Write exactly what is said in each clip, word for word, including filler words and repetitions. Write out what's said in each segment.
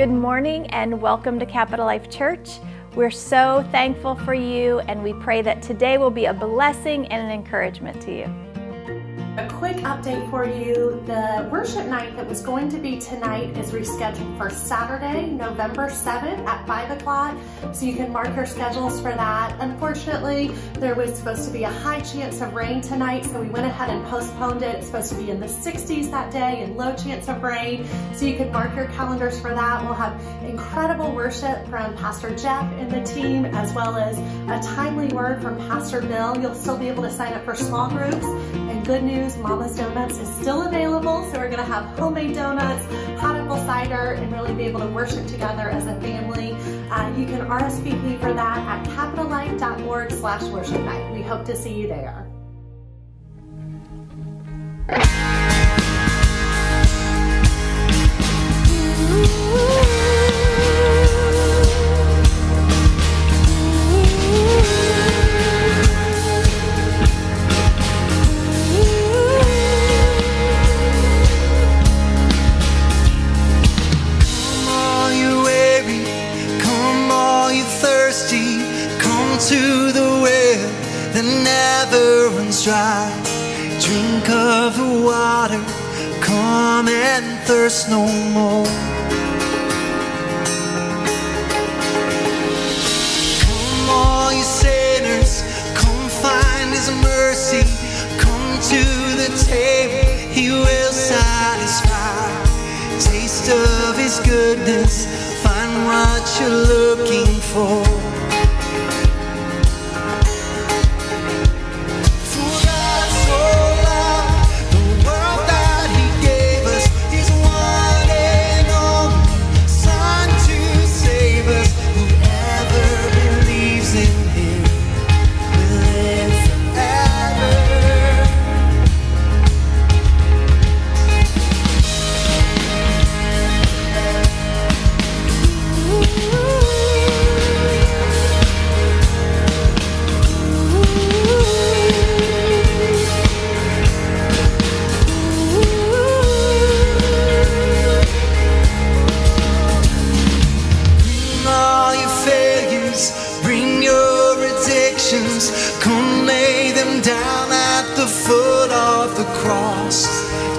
Good morning and welcome to Capital Life Church. We're so thankful for you, and we pray that today will be a blessing and an encouragement to you. A quick update for you. The worship night that was going to be tonight is rescheduled for Saturday, November seventh at five o'clock, so you can mark your schedules for that. Unfortunately, there was supposed to be a high chance of rain tonight, so we went ahead and postponed it. It's supposed to be in the sixties that day and low chance of rain, so you can mark your calendars for that. We'll have incredible worship from Pastor Jeff and the team, as well as a timely word from Pastor Bill. You'll still be able to sign up for small groups. And good news, Mama's Donuts is still available, so we're going to have homemade donuts, hot apple cider, and really be able to worship together as a family. Uh, you can R S V P for that at capitallife.org slash worship night. We hope to see you there. To the well that never runs dry, drink of the water, come and thirst no more. Come all you sinners, come find his mercy, come to the table, he will satisfy. Taste of his goodness, find what you're looking for.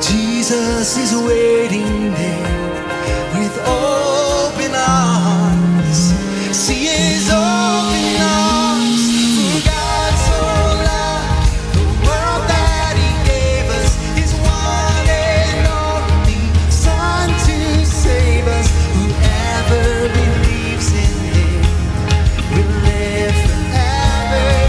Jesus is waiting there with open arms. See his open arms. For God so loved the world that he gave us, his one and only Son to save us. Whoever believes in him will live forever.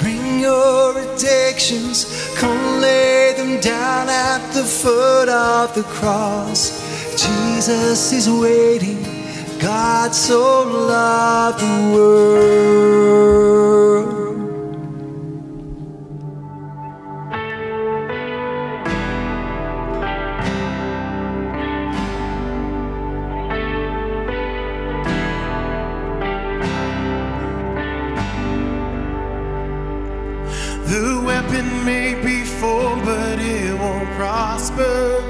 Bring bring your addictions, come lay them down at the foot of the cross. Jesus is waiting, God so loved the world. The weapon may be formed, but it won't prosper.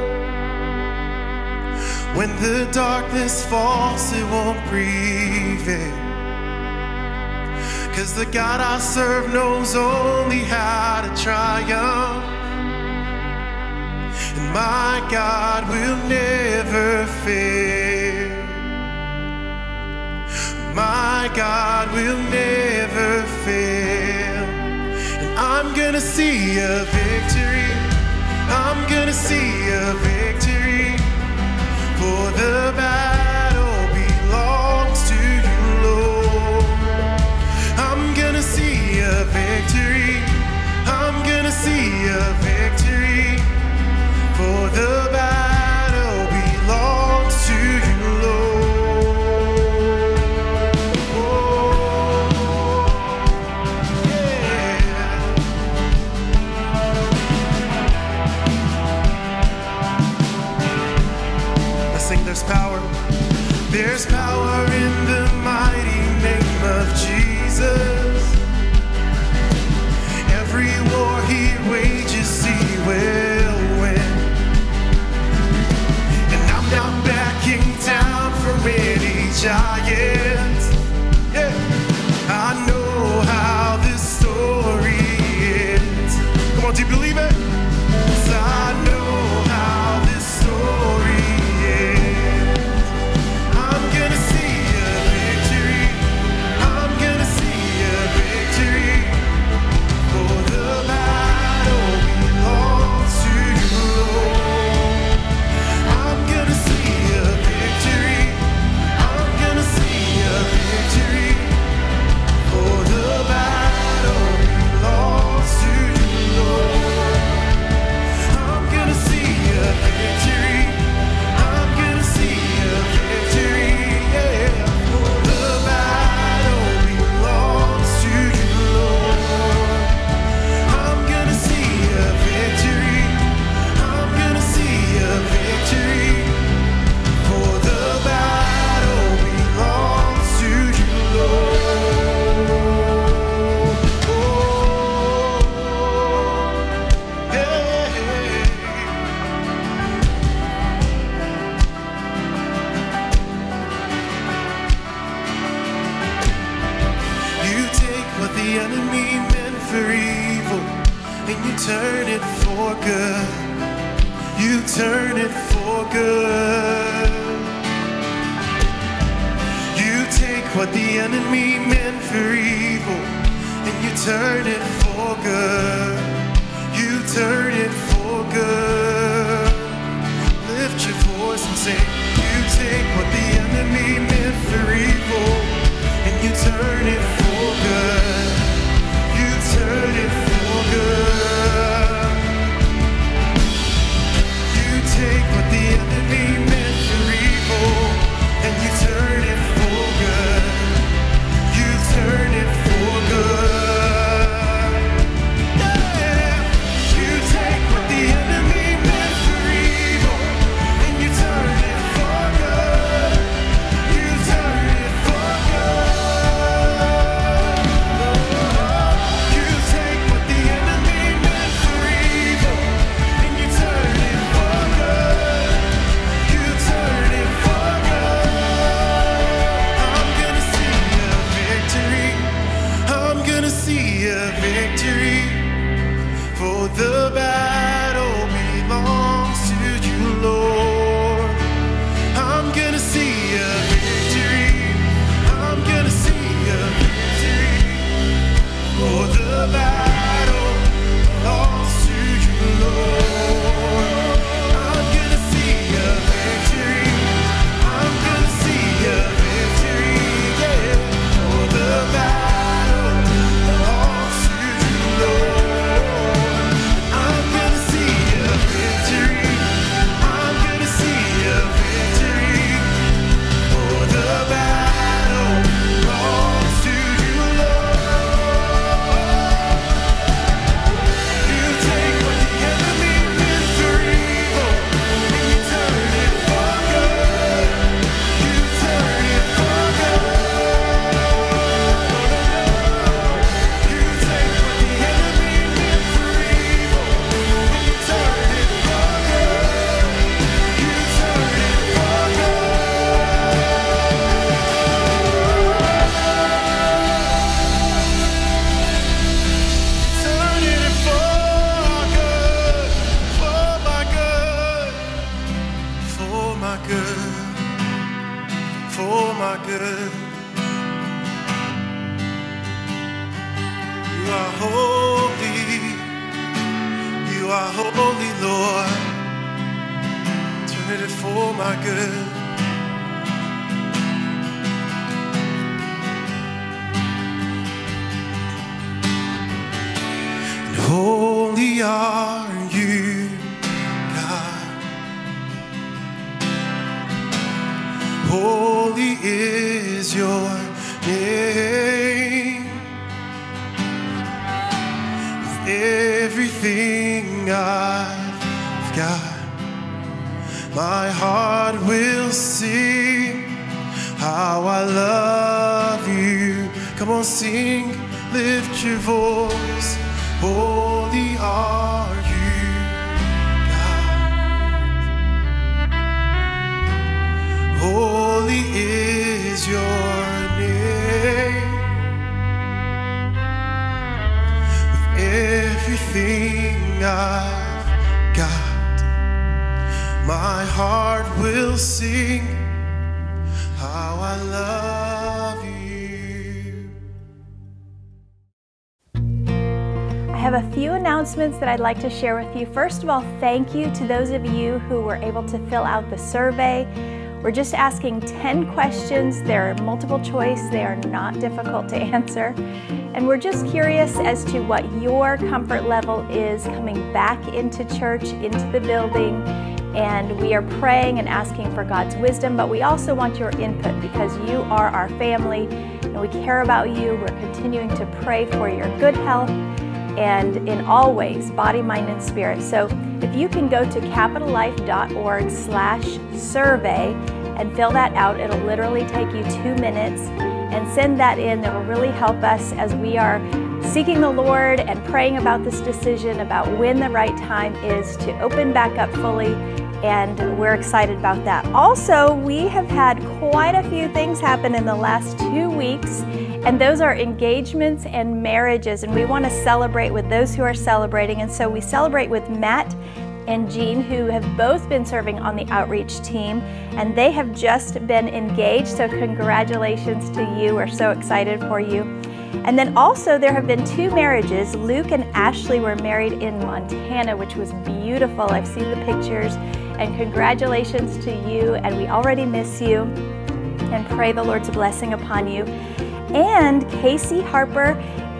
When the darkness falls, it won't prevail. 'Cause the God I serve knows only how to triumph. And my God will never fail. My God will never fail. And I'm gonna see a victory. I'm gonna see a victory. For the battle belongs to you, Lord. I'm gonna see a victory. I'm gonna see a victory. For the battle belongs to you, Lord. Oh, yeah. There's power, there's power in the mighty name of Jesus. Every war he wages, he will win. And I'm not backing down from any giant. Yeah. I know how this story ends. Come on, do you believe it? 'Cause I know how this story ends. are holy, you are holy, Lord. Turn it for my good. And holy are you, God. Holy is your name. With everything I've got, my heart will sing how I love you. Come on, sing, lift your voice. Holy are you, God. Holy is your name. With everything I've got, my heart will sing how I love you. I have a few announcements that I'd like to share with you. First of all, thank you to those of you who were able to fill out the survey. We're just asking ten questions. They're multiple choice. They are not difficult to answer. And we're just curious as to what your comfort level is coming back into church, into the building. And we are praying and asking for God's wisdom, but we also want your input because you are our family and we care about you. We're continuing to pray for your good health, and in all ways, body, mind, and spirit. So if you can go to capital life dot org slash survey and fill that out, it'll literally take you two minutes and send that in. That will really help us as we are seeking the Lord and praying about this decision about when the right time is to open back up fully, and we're excited about that. Also, we have had quite a few things happen in the last two weeks. And those are engagements and marriages, and we want to celebrate with those who are celebrating. And so we celebrate with Matt and Jean, who have both been serving on the outreach team, and they have just been engaged. So congratulations to you. We're so excited for you. And then also there have been two marriages. Luke and Ashley were married in Montana, which was beautiful. I've seen the pictures, and congratulations to you. And we already miss you and pray the Lord's blessing upon you. And Casey Harper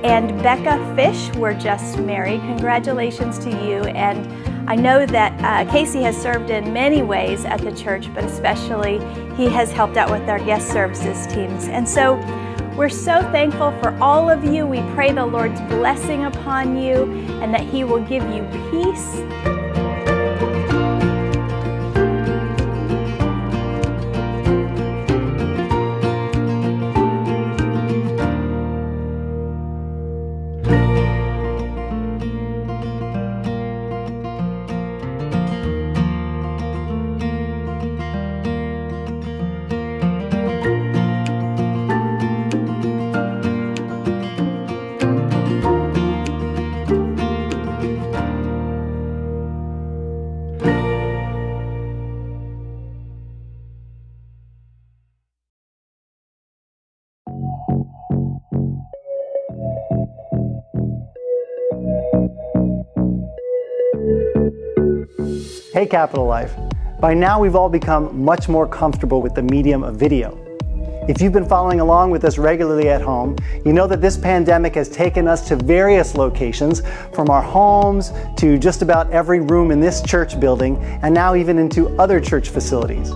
and Becca Fish were just married. Congratulations to you. And I know that uh, Casey has served in many ways at the church, but especially he has helped out with our guest services teams. And so we're so thankful for all of you. We pray the Lord's blessing upon you and that he will give you peace. Hey Capital Life, by now we've all become much more comfortable with the medium of video. If you've been following along with us regularly at home, you know that this pandemic has taken us to various locations, from our homes to just about every room in this church building, and now even into other church facilities.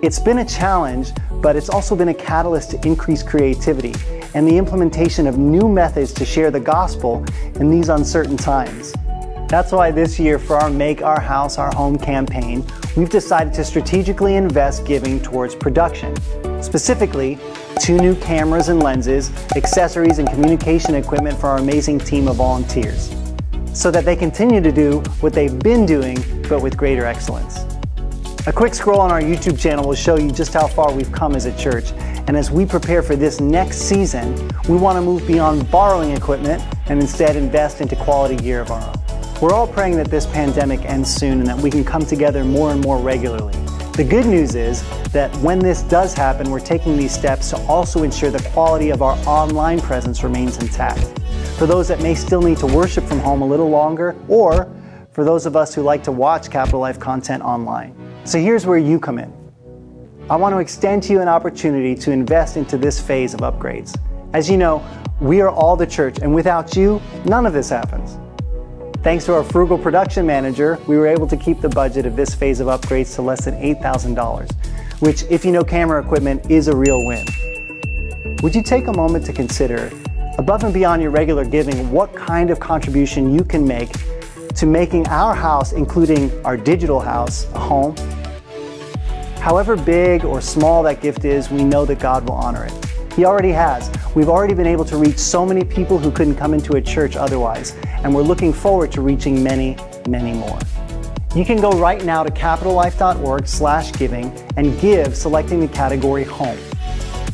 It's been a challenge, but it's also been a catalyst to increase creativity and the implementation of new methods to share the gospel in these uncertain times. That's why this year, for our Make Our House Our Home campaign, we've decided to strategically invest giving towards production. Specifically, two new cameras and lenses, accessories, and communication equipment for our amazing team of volunteers, so that they continue to do what they've been doing, but with greater excellence. A quick scroll on our YouTube channel will show you just how far we've come as a church, and as we prepare for this next season, we want to move beyond borrowing equipment and instead invest into quality gear of our own. We're all praying that this pandemic ends soon and that we can come together more and more regularly. The good news is that when this does happen, we're taking these steps to also ensure the quality of our online presence remains intact. for those that may still need to worship from home a little longer, or for those of us who like to watch Capital Life content online. So here's where you come in. I want to extend to you an opportunity to invest into this phase of upgrades. As you know, we are all the church, and without you, none of this happens. Thanks to our frugal production manager, we were able to keep the budget of this phase of upgrades to less than eight thousand dollars, which, if you know camera equipment, is a real win. Would you take a moment to consider, above and beyond your regular giving, what kind of contribution you can make to making our house, including our digital house, a home? However big or small that gift is, we know that God will honor it. He already has. We've already been able to reach so many people who couldn't come into a church otherwise, and we're looking forward to reaching many, many more. You can go right now to capital life dot org slash giving and give, selecting the category home.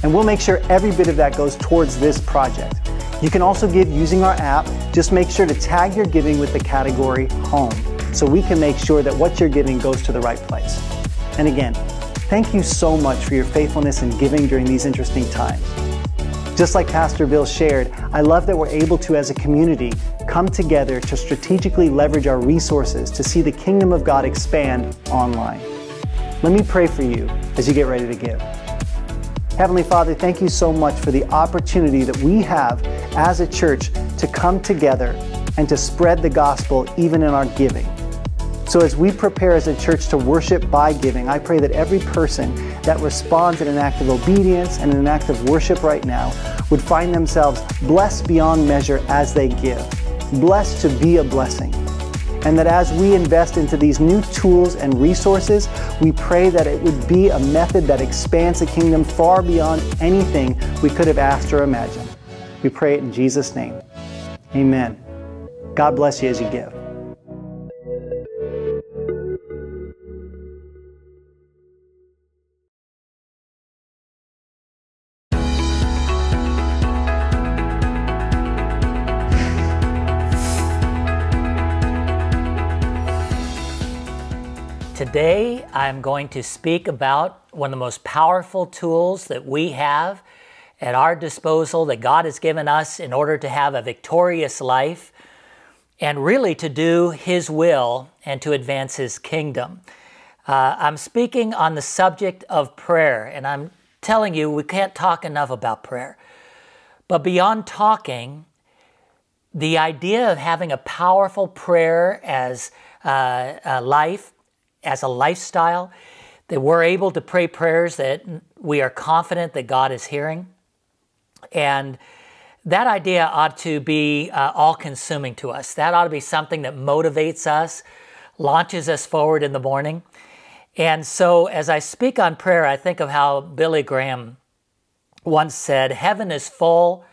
And we'll make sure every bit of that goes towards this project. You can also give using our app. Just make sure to tag your giving with the category home so we can make sure that what you're giving goes to the right place. And again, thank you so much for your faithfulness and giving during these interesting times. Just like Pastor Bill shared, I love that we're able to, as a community, come together to strategically leverage our resources to see the kingdom of God expand online. Let me pray for you as you get ready to give. Heavenly Father, thank you so much for the opportunity that we have as a church to come together and to spread the gospel even in our giving. So as we prepare as a church to worship by giving, I pray that every person that responds in an act of obedience and in an act of worship right now would find themselves blessed beyond measure as they give, blessed to be a blessing. And that as we invest into these new tools and resources, we pray that it would be a method that expands the kingdom far beyond anything we could have asked or imagined. We pray it in Jesus' name. Amen. God bless you as you give. Today, I'm going to speak about one of the most powerful tools that we have at our disposal that God has given us in order to have a victorious life and really to do His will and to advance His kingdom. Uh, I'm speaking on the subject of prayer, and I'm telling you, we can't talk enough about prayer. But beyond talking, the idea of having a powerful prayer as uh, a life as a lifestyle, that we're able to pray prayers that we are confident that God is hearing. And that idea ought to be uh, all-consuming to us. That ought to be something that motivates us, launches us forward in the morning. And so as I speak on prayer, I think of how Billy Graham once said, "Heaven is full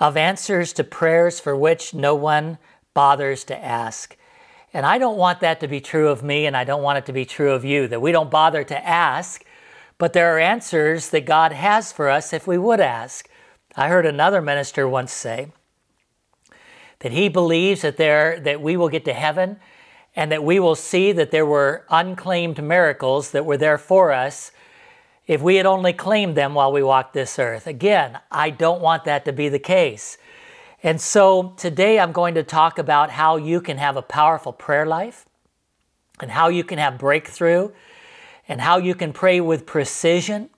of answers to prayers for which no one bothers to ask." And I don't want that to be true of me, and I don't want it to be true of you, that we don't bother to ask, but there are answers that God has for us if we would ask. I heard another minister once say that he believes that, there, that we will get to heaven and that we will see that there were unclaimed miracles that were there for us if we had only claimed them while we walked this earth. Again, I don't want that to be the case. And so today I'm going to talk about how you can have a powerful prayer life and how you can have breakthrough and how you can pray with precision.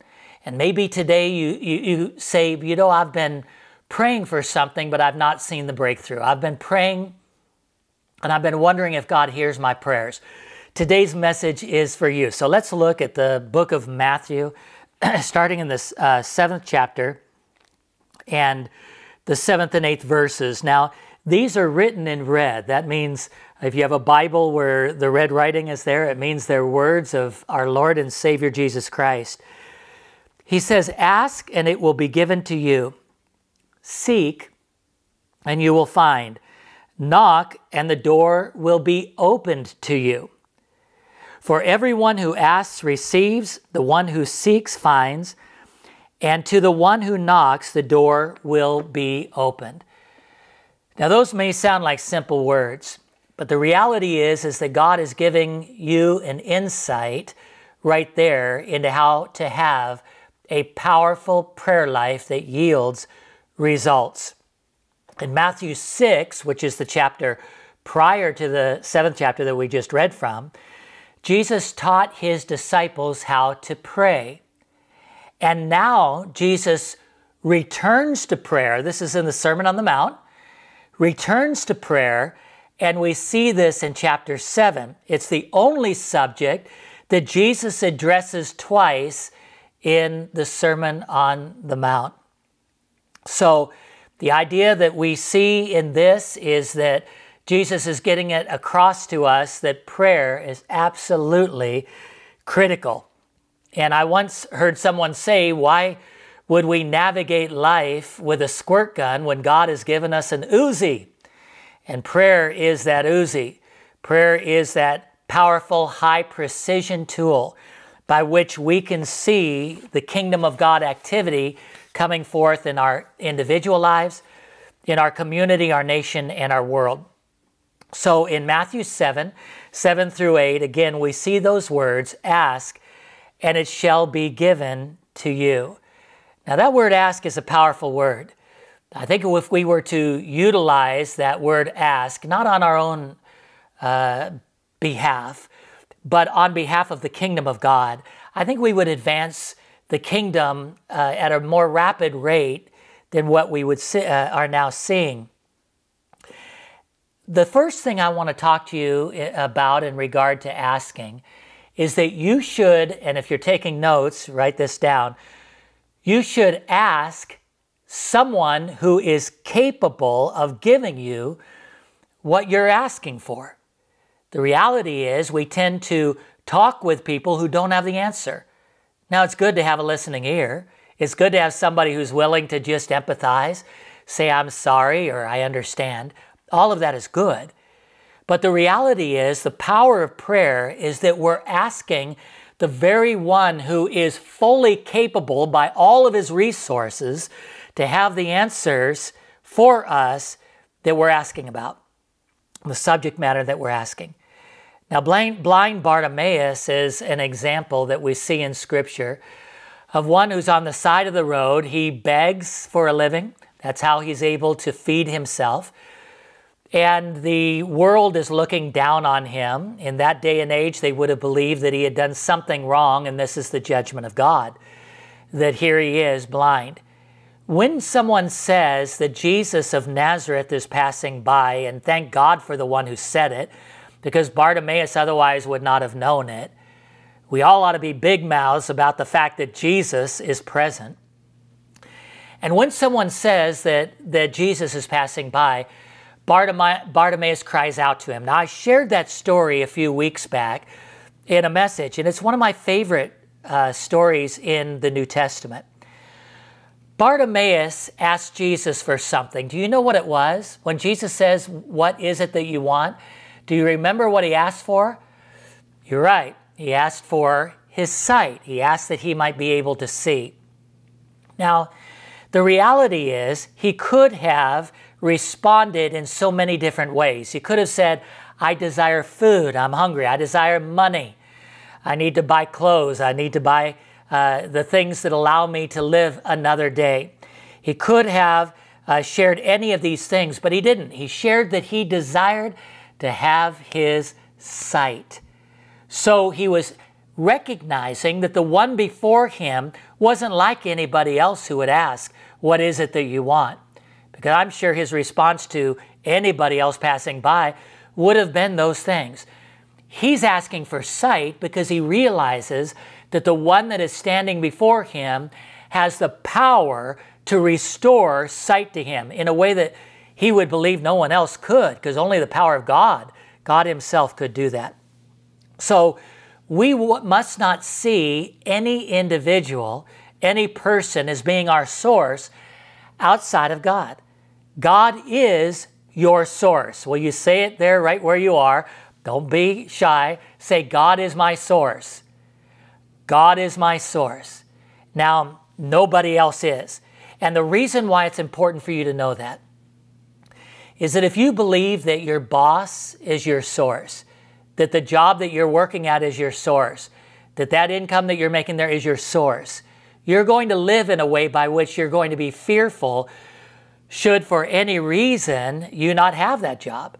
And maybe today you, you, you say, you know, I've been praying for something, but I've not seen the breakthrough. I've been praying and I've been wondering if God hears my prayers. Today's message is for you. So let's look at the book of Matthew, starting in this uh, seventh chapter. And the seventh and eighth verses. Now, these are written in red. That means if you have a Bible where the red writing is there, it means they're words of our Lord and Savior Jesus Christ. He says, "Ask and it will be given to you. Seek and you will find. Knock and the door will be opened to you. For everyone who asks receives, the one who seeks finds, and to the one who knocks, the door will be opened." Now, those may sound like simple words, but the reality is, is that God is giving you an insight right there into how to have a powerful prayer life that yields results. in Matthew six, which is the chapter prior to the seventh chapter that we just read from, Jesus taught his disciples how to pray. And now Jesus returns to prayer. This is in the Sermon on the Mount, returns to prayer, and we see this in chapter seven. It's the only subject that Jesus addresses twice in the Sermon on the Mount. So the idea that we see in this is that Jesus is getting it across to us that prayer is absolutely critical. And I once heard someone say, why would we navigate life with a squirt gun when God has given us an Uzi? And prayer is that Uzi. Prayer is that powerful, high precision tool by which we can see the kingdom of God activity coming forth in our individual lives, in our community, our nation, and our world. So in Matthew seven, seven through eight, again, we see those words, ask, and it shall be given to you. Now that word ask is a powerful word. I think if we were to utilize that word ask, not on our own uh, behalf, but on behalf of the kingdom of God, I think we would advance the kingdom uh, at a more rapid rate than what we would see, uh, are now seeing. The first thing I want to talk to you about in regard to asking is that you should, and if you're taking notes, write this down, you should ask someone who is capable of giving you what you're asking for. The reality is we tend to talk with people who don't have the answer. Now, it's good to have a listening ear. It's good to have somebody who's willing to just empathize, say, I'm sorry, or I understand. All of that is good. But the reality is the power of prayer is that we're asking the very one who is fully capable by all of his resources to have the answers for us that we're asking about, the subject matter that we're asking. Now, blind, blind Bartimaeus is an example that we see in Scripture of one who's on the side of the road. He begs for a living. That's how he's able to feed himself. And the world is looking down on him. In that day and age, they would have believed that he had done something wrong, and this is the judgment of God, that here he is blind. When someone says that Jesus of Nazareth is passing by, and thank God for the one who said it, because Bartimaeus otherwise would not have known it, we all ought to be big mouths about the fact that Jesus is present. And when someone says that, that Jesus is passing by, Bartimaeus cries out to him. Now, I shared that story a few weeks back in a message, and it's one of my favorite uh, stories in the New Testament. Bartimaeus asked Jesus for something. Do you know what it was? When Jesus says, what is it that you want? Do you remember what he asked for? You're right. He asked for his sight. He asked that he might be able to see. Now, the reality is he could have responded in so many different ways. He could have said, I desire food, I'm hungry, I desire money, I need to buy clothes, I need to buy uh, the things that allow me to live another day. He could have uh, shared any of these things, but he didn't. He shared that he desired to have his sight. So he was recognizing that the one before him wasn't like anybody else who would ask, what is it that you want? Because I'm sure his response to anybody else passing by would have been those things. He's asking for sight because he realizes that the one that is standing before him has the power to restore sight to him in a way that he would believe no one else could, because only the power of God, God himself, could do that. So we must not see any individual, any person as being our source outside of God. God is your source. Will you say it there right where you are? Don't be shy. Say, God is my source. God is my source. Now, nobody else is. And the reason why it's important for you to know that is that if you believe that your boss is your source, that the job that you're working at is your source, that that income that you're making there is your source, you're going to live in a way by which you're going to be fearful Should for any reason you not have that job,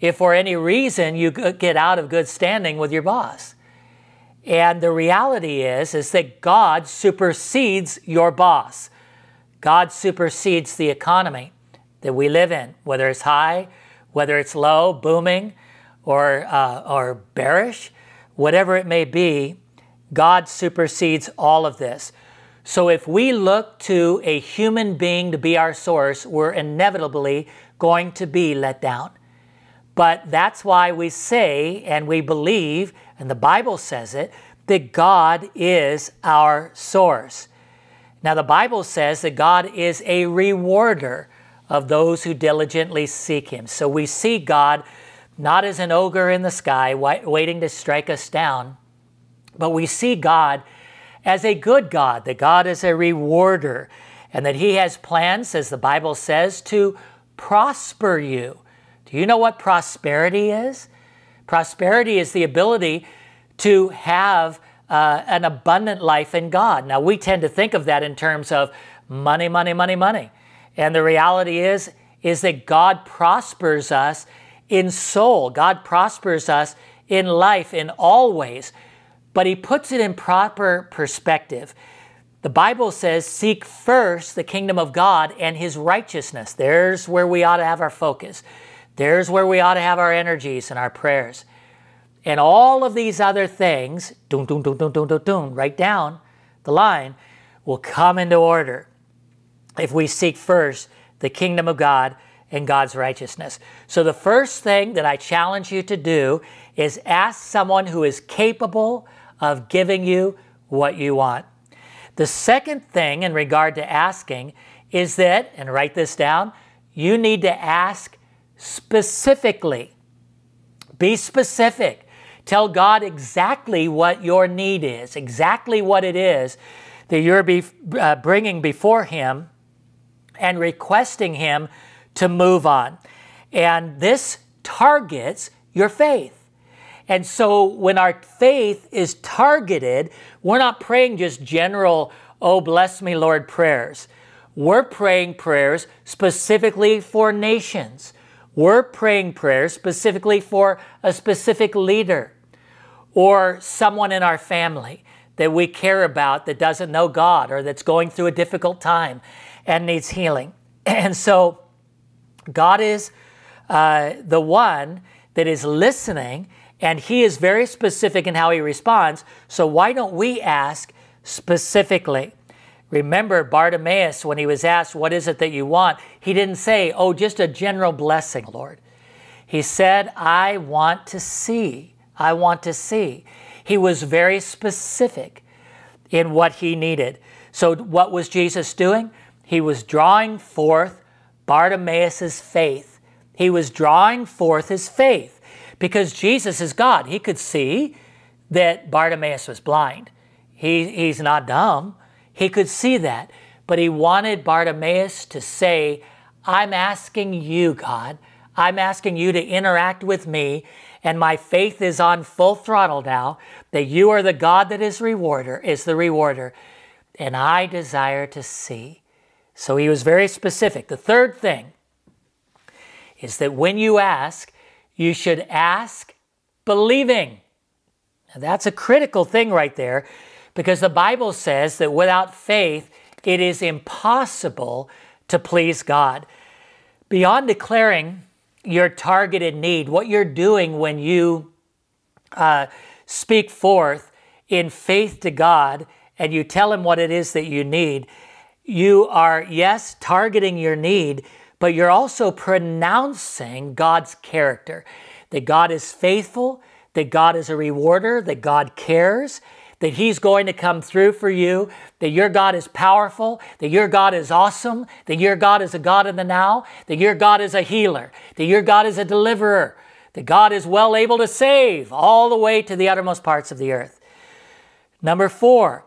if for any reason you get out of good standing with your boss. And the reality is, is that God supersedes your boss. God supersedes the economy that we live in, whether it's high, whether it's low, booming, or, uh, or bearish, whatever it may be, God supersedes all of this. So if we look to a human being to be our source, we're inevitably going to be let down. But that's why we say, and we believe, and the Bible says it, that God is our source. Now the Bible says that God is a rewarder of those who diligently seek Him. So we see God not as an ogre in the sky waiting to strike us down, but we see God as a good God, that God is a rewarder, and that He has plans, as the Bible says, to prosper you. Do you know what prosperity is? Prosperity is the ability to have uh, an abundant life in God. Now, we tend to think of that in terms of money, money, money, money. And the reality is, is that God prospers us in soul. God prospers us in life in all ways, but He puts it in proper perspective. The Bible says, seek first the kingdom of God and His righteousness. There's where we ought to have our focus. There's where we ought to have our energies and our prayers. And all of these other things, doom, doom, doom, doom, doom, doom, doom, right down the line, will come into order if we seek first the kingdom of God and God's righteousness. So the first thing that I challenge you to do is ask someone who is capable of giving you what you want. The second thing in regard to asking is that, and write this down, you need to ask specifically. Be specific. Tell God exactly what your need is, exactly what it is that you're be, uh, bringing before Him and requesting Him to move on. And this targets your faith. And so when our faith is targeted, we're not praying just general, oh, bless me, Lord, prayers. We're praying prayers specifically for nations. We're praying prayers specifically for a specific leader or someone in our family that we care about that doesn't know God or that's going through a difficult time and needs healing. And so God is uh, the one that is listening, and He is very specific in how He responds. So why don't we ask specifically? Remember Bartimaeus, when he was asked, what is it that you want? He didn't say, oh, just a general blessing, Lord. He said, I want to see. I want to see. He was very specific in what he needed. So what was Jesus doing? He was drawing forth Bartimaeus' faith. He was drawing forth his faith because Jesus is God. He could see that Bartimaeus was blind. He, he's not dumb. He could see that, but He wanted Bartimaeus to say, I'm asking you, God. I'm asking you to interact with me, and my faith is on full throttle now that you are the God that is rewarder, is the rewarder, and I desire to see. So he was very specific. The third thing is that when you ask, you should ask believing. Now that's a critical thing right there, because the Bible says that without faith, it is impossible to please God. Beyond declaring your targeted need, what you're doing when you uh, speak forth in faith to God and you tell Him what it is that you need, you are, yes, targeting your need, but you're also pronouncing God's character, that God is faithful, that God is a rewarder, that God cares, that He's going to come through for you, that your God is powerful, that your God is awesome, that your God is a God in the now, that your God is a healer, that your God is a deliverer, that God is well able to save all the way to the uttermost parts of the earth. Number four,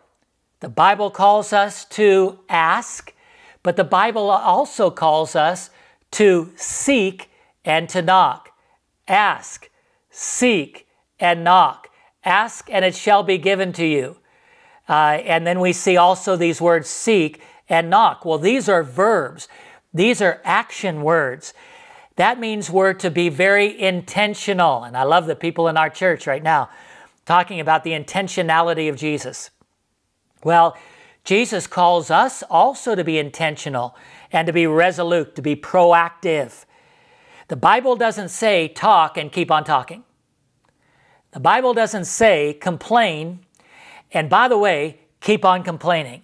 the Bible calls us to ask, but the Bible also calls us to seek and to knock. Ask, seek, and knock. Ask, and it shall be given to you. Uh, and then we see also these words, seek and knock. Well, these are verbs. These are action words. That means we're to be very intentional. And I love the people in our church right now talking about the intentionality of Jesus. Well, Jesus calls us also to be intentional and to be resolute, to be proactive. The Bible doesn't say talk and keep on talking. The Bible doesn't say complain and, by the way, keep on complaining.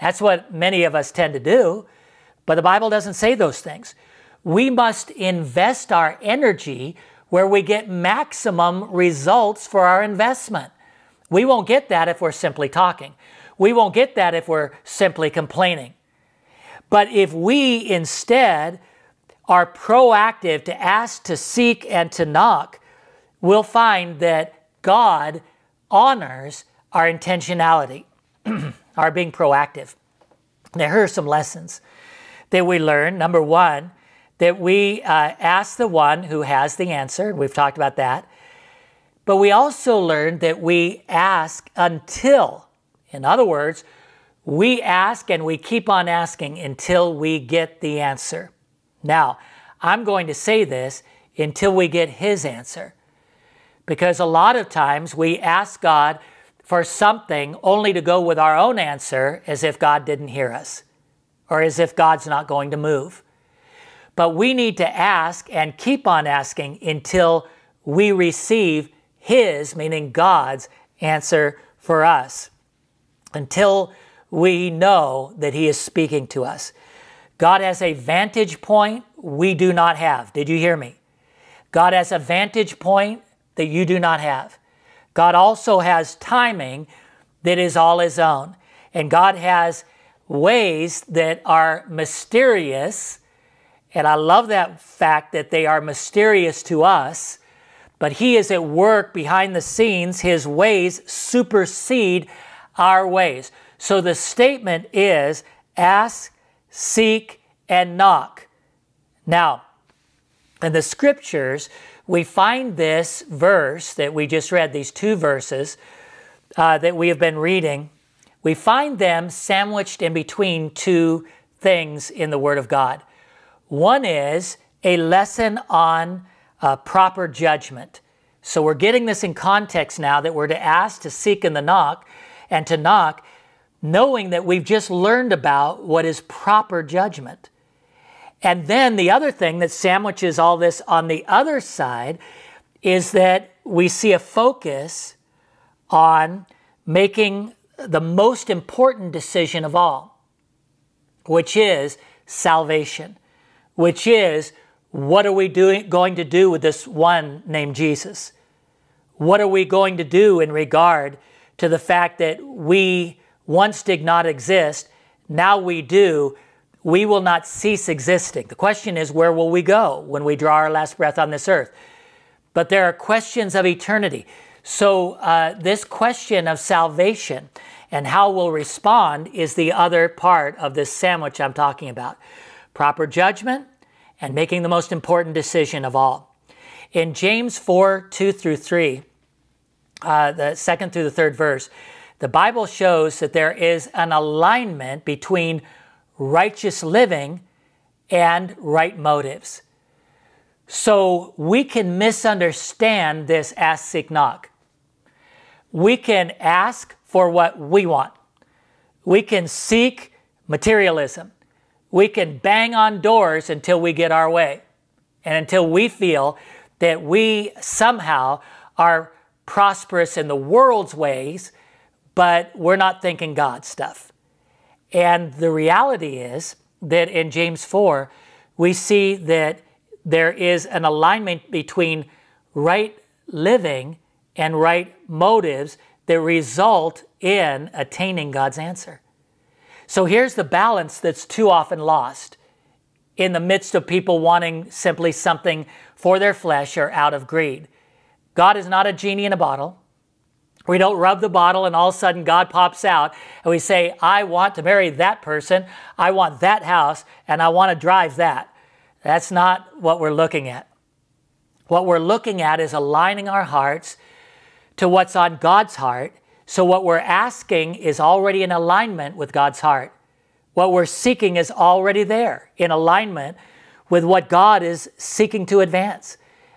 That's what many of us tend to do, but the Bible doesn't say those things. We must invest our energy where we get maximum results for our investment. We won't get that if we're simply talking. We won't get that if we're simply complaining. But if we instead are proactive to ask, to seek, and to knock, we'll find that God honors our intentionality, our being proactive. Now, here are some lessons that we learn. Number one, that we uh, ask the one who has the answer. We've talked about that. But we also learned that we ask until, in other words, we ask and we keep on asking until we get the answer. Now, I'm going to say this, until we get his answer. Because a lot of times we ask God for something only to go with our own answer as if God didn't hear us or as if God's not going to move. But we need to ask and keep on asking until we receive his, meaning God's, answer for us, until we know that he is speaking to us. God has a vantage point we do not have. Did you hear me? God has a vantage point that you do not have. God also has timing that is all his own. And God has ways that are mysterious. And I love that fact that they are mysterious to us, but he is at work behind the scenes. His ways supersede our ways. So the statement is ask, seek, and knock. Now, in the scriptures, we find this verse that we just read, these two verses uh, that we have been reading. We find them sandwiched in between two things in the Word of God. One is a lesson on uh, proper judgment. So we're getting this in context now, that we're to ask, to seek, and to knock, and to knock, knowing that we've just learned about what is proper judgment. And then the other thing that sandwiches all this on the other side is that we see a focus on making the most important decision of all, which is salvation, which is what are we doing, going to do with this one named Jesus? What are we going to do in regard to the fact that we once did not exist, now we do? We will not cease existing. The question is, where will we go when we draw our last breath on this earth? But there are questions of eternity. So uh, this question of salvation and how we'll respond is the other part of this sandwich I'm talking about. Proper judgment and making the most important decision of all. In James four, two through three, uh, the second through the third verse, the Bible shows that there is an alignment between righteous living and right motives. So we can misunderstand this ask, seek, knock. We can ask for what we want. We can seek materialism. We can bang on doors until we get our way and until we feel that we somehow are prosperous in the world's ways, but we're not thinking God stuff. And the reality is that in James four, we see that there is an alignment between right living and right motives that result in attaining God's answer. So here's the balance that's too often lost in the midst of people wanting simply something for their flesh or out of greed. God is not a genie in a bottle. We don't rub the bottle and all of a sudden God pops out and we say, I want to marry that person, I want that house, and I want to drive that. That's not what we're looking at. What we're looking at is aligning our hearts to what's on God's heart. So what we're asking is already in alignment with God's heart. What we're seeking is already there in alignment with what God is seeking to advance.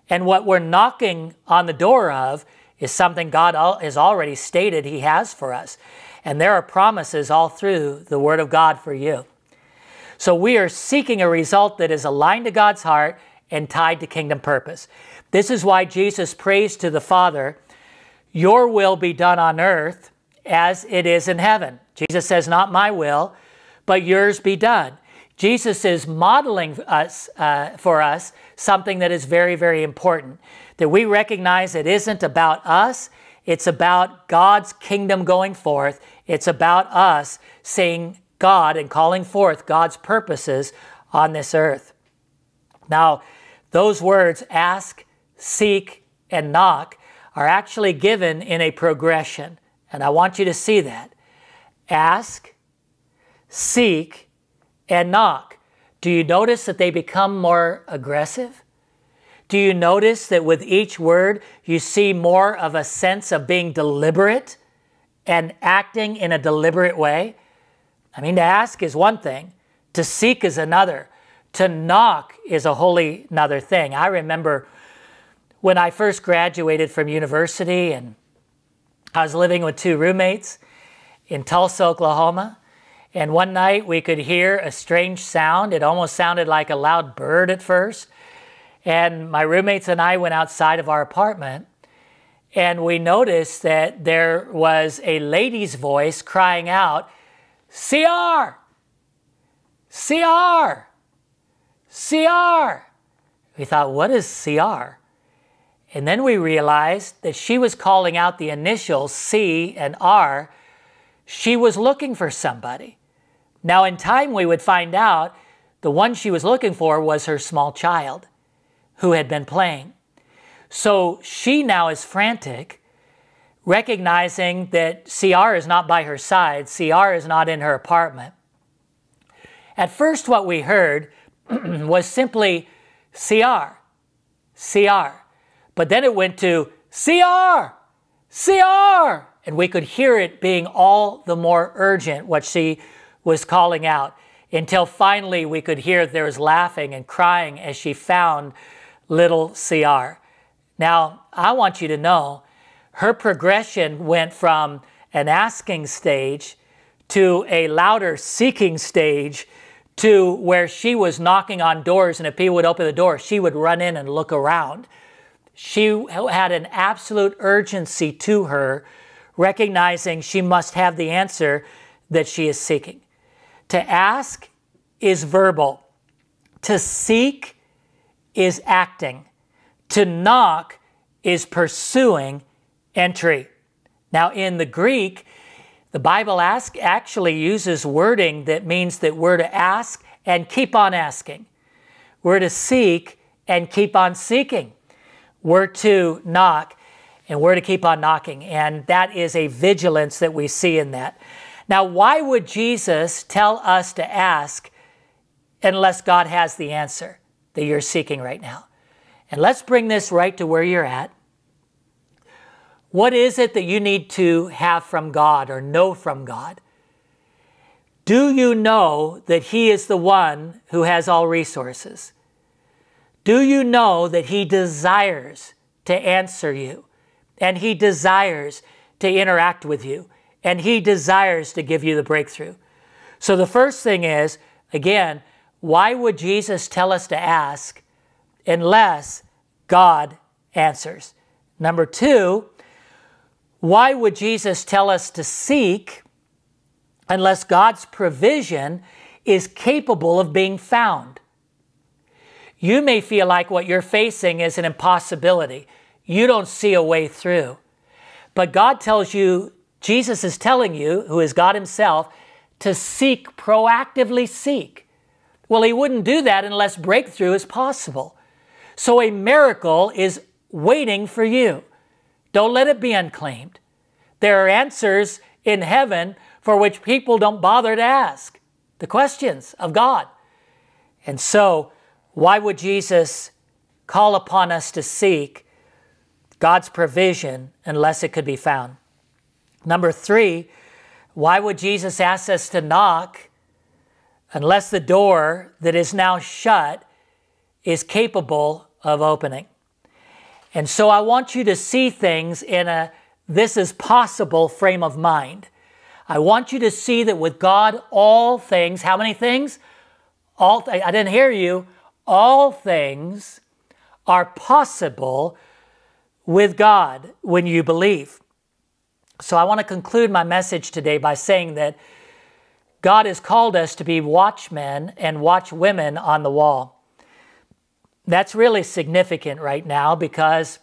And what we're knocking on the door of is something God has already stated He has for us. And there are promises all through the Word of God for you. So we are seeking a result that is aligned to God's heart and tied to kingdom purpose. This is why Jesus prays to the Father, "Your will be done on earth as it is in heaven." Jesus says, "Not my will, but yours be done." Jesus is modeling us, uh, for us something that is very, very important, that we recognize it isn't about us. It's about God's kingdom going forth. It's about us seeing God and calling forth God's purposes on this earth. Now, those words, ask, seek, and knock, are actually given in a progression. And I want you to see that. Ask, seek, and knock. Do you notice that they become more aggressive? Do you notice that with each word, you see more of a sense of being deliberate and acting in a deliberate way? I mean, to ask is one thing, to seek is another, to knock is a wholly another thing. I remember when I first graduated from university and I was living with two roommates in Tulsa, Oklahoma, and one night we could hear a strange sound. It almost sounded like a loud bird at first, and my roommates and I went outside of our apartment and we noticed that there was a lady's voice crying out, "C R! C R! C R!" We thought, what is C R? And then we realized that she was calling out the initials C and R. She was looking for somebody. Now in time we would find out the one she was looking for was her small child who had been playing. So she now is frantic, recognizing that C R is not by her side, C R is not in her apartment. At first what we heard was simply C R, C R. But then it went to C R, C R. And we could hear it being all the more urgent what she was calling out until finally we could hear there was laughing and crying as she found little C R. Now, I want you to know her progression went from an asking stage to a louder seeking stage to where she was knocking on doors, and if people would open the door, she would run in and look around. She had an absolute urgency to her, recognizing she must have the answer that she is seeking. To ask is verbal. To seek is acting. To knock is pursuing entry. Now in the Greek, the Bible ask actually uses wording that means that we're to ask and keep on asking. We're to seek and keep on seeking. We're to knock and we're to keep on knocking. And that is a vigilance that we see in that. Now, why would Jesus tell us to ask unless God has the answer that you're seeking right now? And let's bring this right to where you're at. What is it that you need to have from God or know from God? Do you know that He is the one who has all resources? Do you know that He desires to answer you, and He desires to interact with you, and He desires to give you the breakthrough? So the first thing is, again, why would Jesus tell us to ask unless God answers? Number two, why would Jesus tell us to seek unless God's provision is capable of being found? You may feel like what you're facing is an impossibility. You don't see a way through. But God tells you, Jesus is telling you, who is God Himself, to seek, proactively seek. Well, He wouldn't do that unless breakthrough is possible. So a miracle is waiting for you. Don't let it be unclaimed. There are answers in heaven for which people don't bother to ask the questions of God. And so, why would Jesus call upon us to seek God's provision unless it could be found? Number three, why would Jesus ask us to knock unless the door that is now shut is capable of opening. And so I want you to see things in a this is possible frame of mind. I want you to see that with God, all things, how many things? All, I didn't hear you. All things are possible with God when you believe. So I want to conclude my message today by saying that God has called us to be watchmen and watchwomen on the wall. That's really significant right now because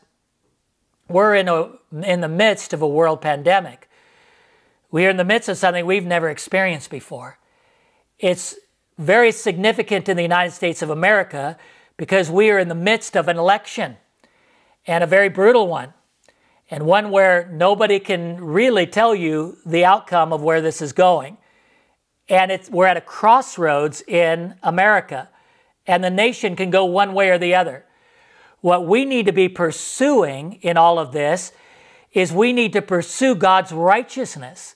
we're in, a, in the midst of a world pandemic. We are in the midst of something we've never experienced before. It's very significant in the United States of America because we are in the midst of an election, and a very brutal one, and one where nobody can really tell you the outcome of where this is going. And it's, we're at a crossroads in America, and the nation can go one way or the other. What we need to be pursuing in all of this is we need to pursue God's righteousness.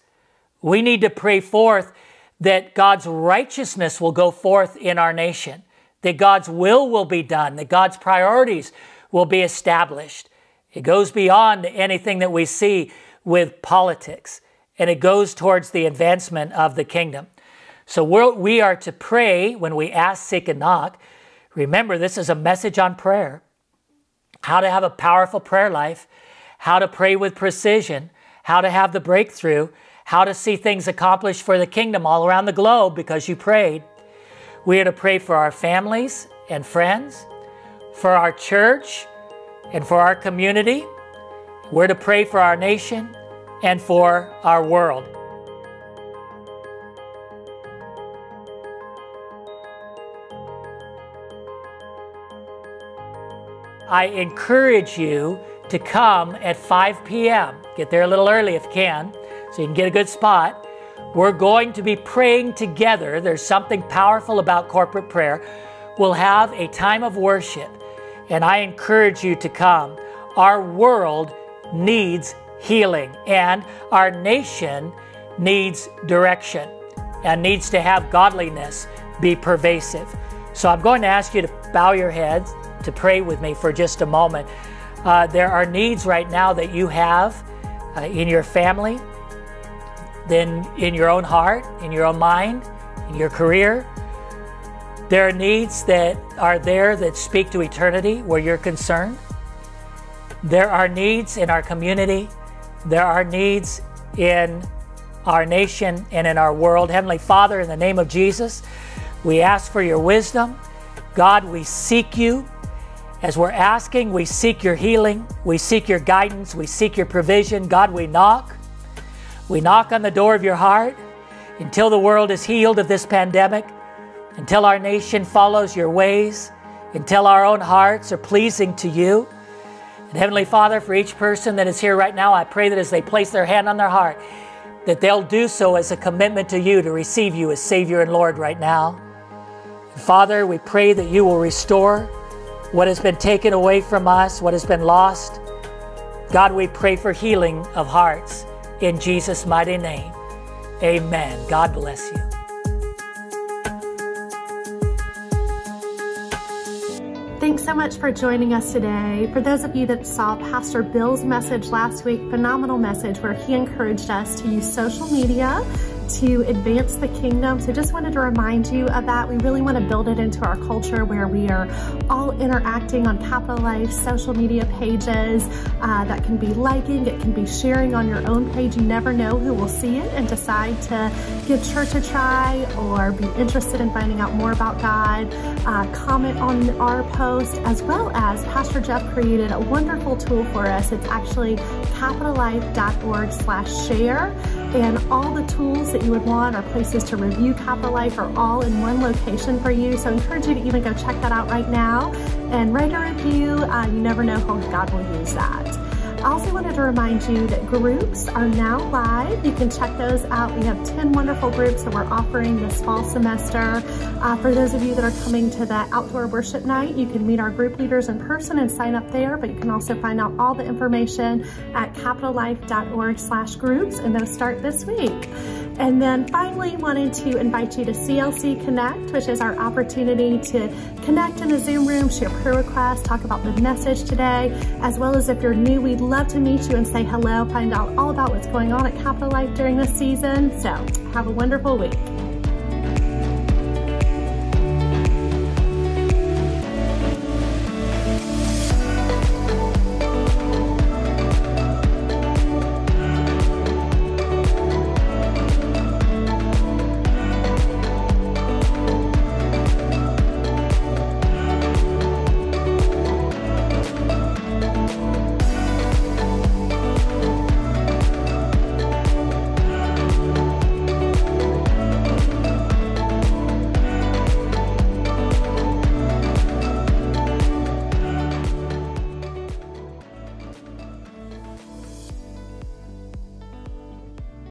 We need to pray forth that God's righteousness will go forth in our nation, that God's will will be done, that God's priorities will be established. It goes beyond anything that we see with politics, and it goes towards the advancement of the kingdom. So we're, we are to pray when we ask, seek, and knock. Remember, this is a message on prayer, how to have a powerful prayer life, how to pray with precision, how to have the breakthrough, how to see things accomplished for the kingdom all around the globe because you prayed. We are to pray for our families and friends, for our church, and for our community. We're to pray for our nation and for our world. I encourage you to come at five p m Get there a little early if you can, so you can get a good spot. We're going to be praying together. There's something powerful about corporate prayer. We'll have a time of worship, and I encourage you to come. Our world needs healing, and our nation needs direction and needs to have godliness be pervasive. So I'm going to ask you to bow your heads to pray with me for just a moment. Uh, there are needs right now that you have uh, in your family, then in your own heart, in your own mind, in your career. There are needs that are there that speak to eternity where you're concerned. There are needs in our community. There are needs in our nation and in our world. Heavenly Father, in the name of Jesus, we ask for your wisdom. God, we seek you. As we're asking, we seek your healing. We seek your guidance. We seek your provision. God, we knock. We knock on the door of your heart until the world is healed of this pandemic, until our nation follows your ways, until our own hearts are pleasing to you. And Heavenly Father, for each person that is here right now, I pray that as they place their hand on their heart, that they'll do so as a commitment to you, to receive you as Savior and Lord right now. And Father, we pray that you will restore what has been taken away from us, what has been lost. God, we pray for healing of hearts in Jesus' mighty name. Amen. God bless you. Thanks so much for joining us today. For those of you that saw Pastor Bill's message last week, phenomenal message where he encouraged us to use social media to advance the kingdom. So just wanted to remind you of that. We really want to build it into our culture where we are all interacting on Capital Life social media pages. Uh, that can be liking, it can be sharing on your own page. You never know who will see it and decide to give church a try or be interested in finding out more about God. Uh, comment on our post, as well as Pastor Jeff created a wonderful tool for us. It's actually capital life dot org slash share. And all the tools that you would want or places to review Capital Life are all in one location for you. So I encourage you to even go check that out right now and write a review. Uh, you never know how God will use that. I also wanted to remind you that groups are now live. You can check those out. We have ten wonderful groups that we're offering this fall semester. Uh, for those of you that are coming to the outdoor worship night, you can meet our group leaders in person and sign up there, but you can also find out all the information at capital life dot org slash groups, and those start this week. And then finally, wanted to invite you to C L C Connect, which is our opportunity to connect in the Zoom room, share prayer requests, talk about the message today, as well as if you're new, we'd love to meet you and say hello, find out all about what's going on at Capital Life during this season. So have a wonderful week.